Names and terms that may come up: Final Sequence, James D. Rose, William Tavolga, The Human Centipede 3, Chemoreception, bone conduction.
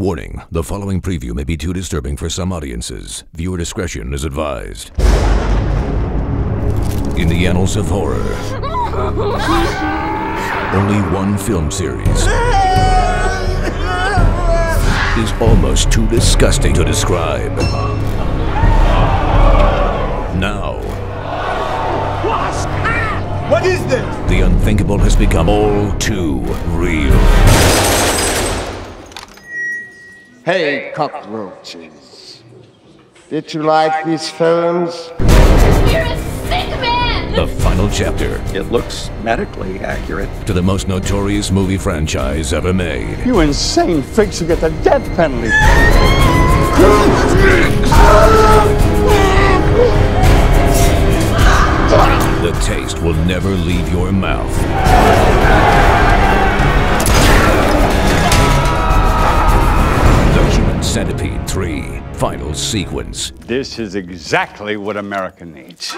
Warning, the following preview may be too disturbing for some audiences. Viewer discretion is advised. In the annals of horror, only one film series is almost too disgusting to describe. Now, what is this? The unthinkable has become all too real. Hey, cockroaches. Did you like these films? You're a sick man! The final chapter. It looks medically accurate. To the most notorious movie franchise ever made. You insane freaks who get the death penalty. The taste will never leave your mouth. Centipede 3, Final Sequence. This is exactly what America needs.